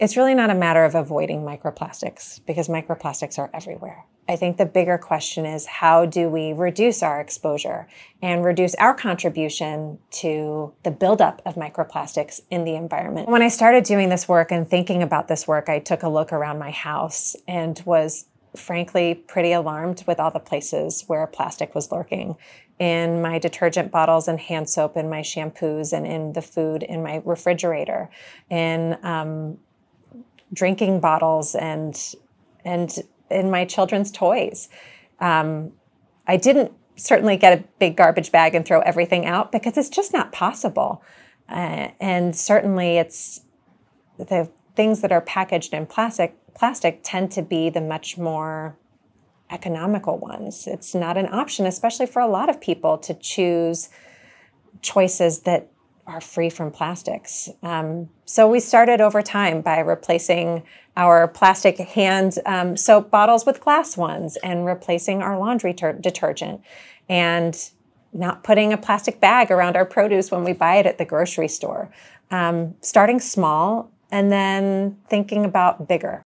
It's really not a matter of avoiding microplastics because microplastics are everywhere. I think the bigger question is how do we reduce our exposure and reduce our contribution to the buildup of microplastics in the environment? When I started doing this work and thinking about this work, I took a look around my house and was frankly pretty alarmed with all the places where plastic was lurking. In my detergent bottles and hand soap, in my shampoos, and in the food in my refrigerator, in drinking bottles and in my children's toys. I didn't certainly get a big garbage bag and throw everything out because it's just not possible. And certainly it's the things that are packaged in plastic tend to be the much more economical ones. It's not an option, especially for a lot of people, to choose choices that are free from plastics. So we started over time by replacing our plastic hand soap bottles with glass ones and replacing our laundry detergent and not putting a plastic bag around our produce when we buy it at the grocery store. Starting small and then thinking about bigger.